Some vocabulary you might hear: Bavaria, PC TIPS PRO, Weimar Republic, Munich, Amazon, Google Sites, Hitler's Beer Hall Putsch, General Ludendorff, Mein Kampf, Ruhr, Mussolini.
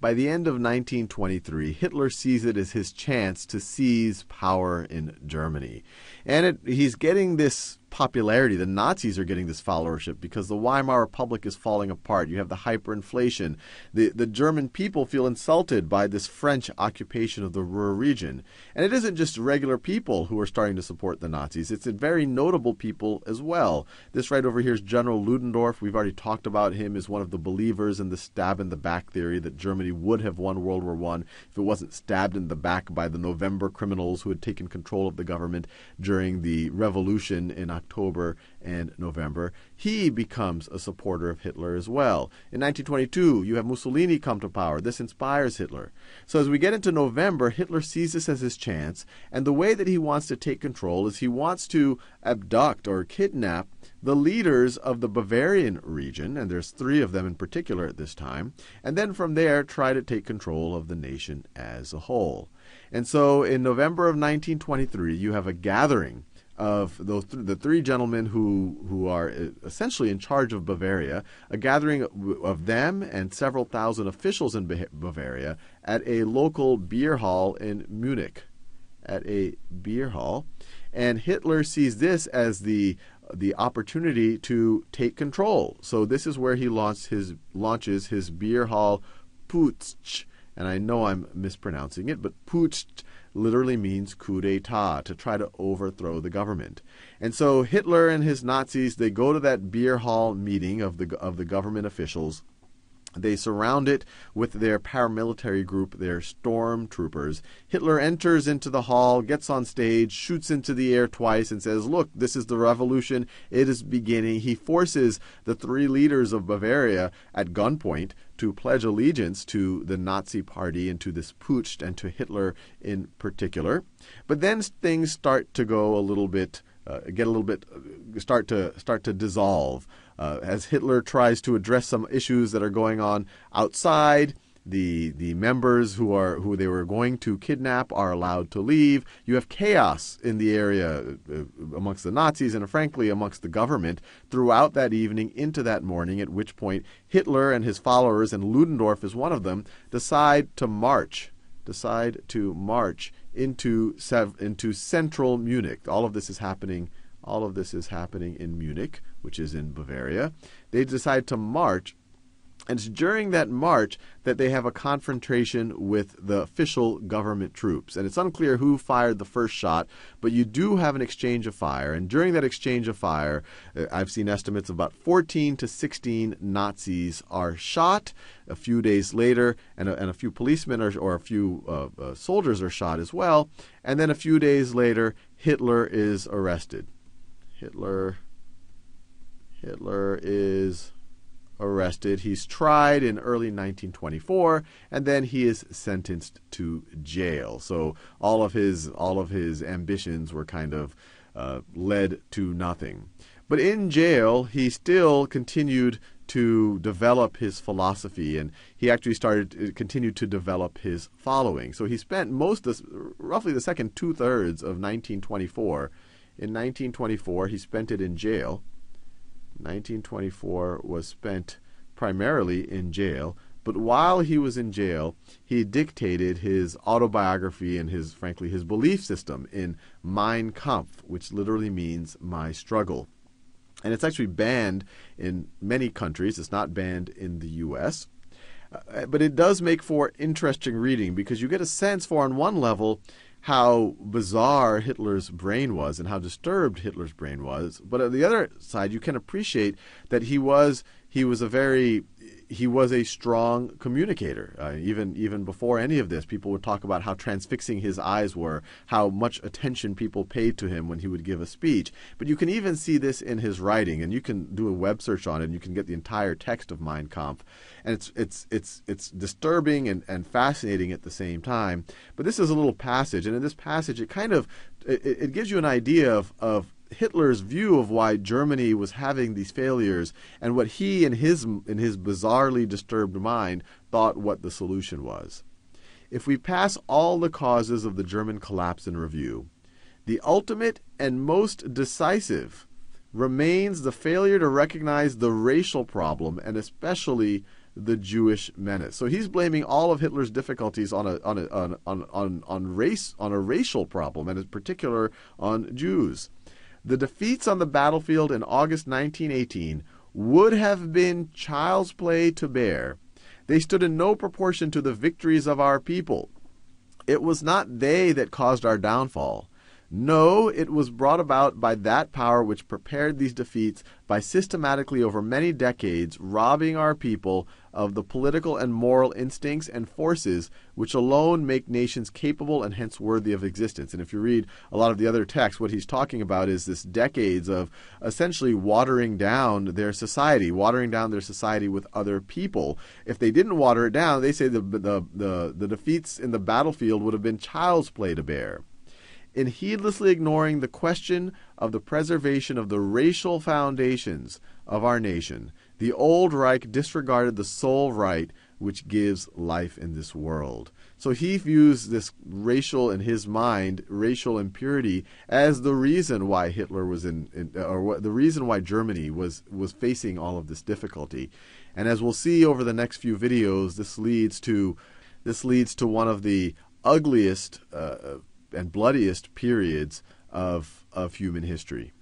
By the end of 1923, Hitler sees it as his chance to seize power in Germany. And he's getting this popularity. The Nazis are getting this followership because the Weimar Republic is falling apart. You have the hyperinflation. The German people feel insulted by this French occupation of the Ruhr region. And it isn't just regular people who are starting to support the Nazis. It's very notable people as well. This right over here is General Ludendorff. We've already talked about him as one of the believers in the stab-in-the-back theory that Germany would have won World War I if it wasn't stabbed in the back by the November criminals who had taken control of the government during the revolution in October and November. He becomes a supporter of Hitler as well. In 1922, you have Mussolini come to power. This inspires Hitler. So as we get into November, Hitler sees this as his chance, and the way that he wants to take control is he wants to abduct or kidnap the leaders of the Bavarian region, and there's three of them in particular at this time, and then from there try to take control of the nation as a whole. And so in November of 1923, you have a gathering of the three gentlemen who are essentially in charge of Bavaria, a gathering of them and several thousand officials in Bavaria at a local beer hall in Munich, at a beer hall. And Hitler sees this as the opportunity to take control. So this is where he launches his beer hall Putsch. And I know I'm mispronouncing it, but Putsch literally means coup d'etat, to try to overthrow the government. And so Hitler and his Nazis, they go to that beer hall meeting of the government officials. They surround it with their paramilitary group, their stormtroopers. Hitler enters into the hall, gets on stage, shoots into the air twice and says, "Look, this is the revolution. It is beginning." He forces the three leaders of Bavaria at gunpoint to pledge allegiance to the Nazi party and to this putsch and to Hitler in particular. But then things start to go a little bit, start to dissolve. As Hitler tries to address some issues that are going on outside, the members who they were going to kidnap are allowed to leave. You have chaos in the area amongst the Nazis and, frankly, amongst the government throughout that evening into that morning, at which point Hitler and his followers, and Ludendorff is one of them, decide to march into central Munich. All of this is happening in Munich, which is in Bavaria. They decide to march, and it's during that march that they have a confrontation with the official government troops. And it's unclear who fired the first shot, but you do have an exchange of fire. And during that exchange of fire, I've seen estimates of about 14 to 16 Nazis are shot. A few days later, and a few policemen or a few soldiers are shot as well. And then a few days later, Hitler is arrested. Hitler is arrested. He's tried in early 1924, and then he is sentenced to jail. So all of his ambitions were kind of led to nothing. But in jail, he still continued to develop his philosophy, and he actually continued to develop his following. So he spent roughly the second two-thirds of 1924. In 1924, he spent it in jail. 1924 was spent primarily in jail, but while he was in jail, he dictated his autobiography and frankly, his belief system in Mein Kampf, which literally means my struggle. And it's actually banned in many countries. It's not banned in the U.S., but it does make for interesting reading, because you get a sense for, on one level, how bizarre Hitler's brain was and how disturbed Hitler's brain was. But on the other side, you can appreciate that he was a strong communicator. Even before any of this, people would talk about how transfixing his eyes were, how much attention people paid to him when he would give a speech. But you can even see this in his writing, and you can do a web search on it, and you can get the entire text of Mein Kampf. And it's disturbing and fascinating at the same time. But this is a little passage, and in this passage, it gives you an idea of Hitler's view of why Germany was having these failures, and what he, in his bizarrely disturbed mind, thought what the solution was. "If we pass all the causes of the German collapse in review, the ultimate and most decisive remains the failure to recognize the racial problem, and especially the Jewish menace. So he's blaming all of Hitler's difficulties on race, on a racial problem, and in particular on Jews. The defeats on the battlefield in August 1918 would have been child's play to bear. They stood in no proportion to the victories of our people. It was not they that caused our downfall. No, it was brought about by that power which prepared these defeats by systematically over many decades robbing our people of the political and moral instincts and forces which alone make nations capable and hence worthy of existence. And if you read a lot of the other texts, what he's talking about is this decades of essentially watering down their society with other people. If they didn't water it down, they say the defeats in the battlefield would have been child's play to bear. In heedlessly ignoring the question of the preservation of the racial foundations of our nation, the Old Reich disregarded the sole right which gives life in this world. So he views this racial, in his mind, racial impurity as the reason why Hitler was the reason why Germany was facing all of this difficulty. And as we'll see over the next few videos, this leads to one of the ugliest and bloodiest periods of human history.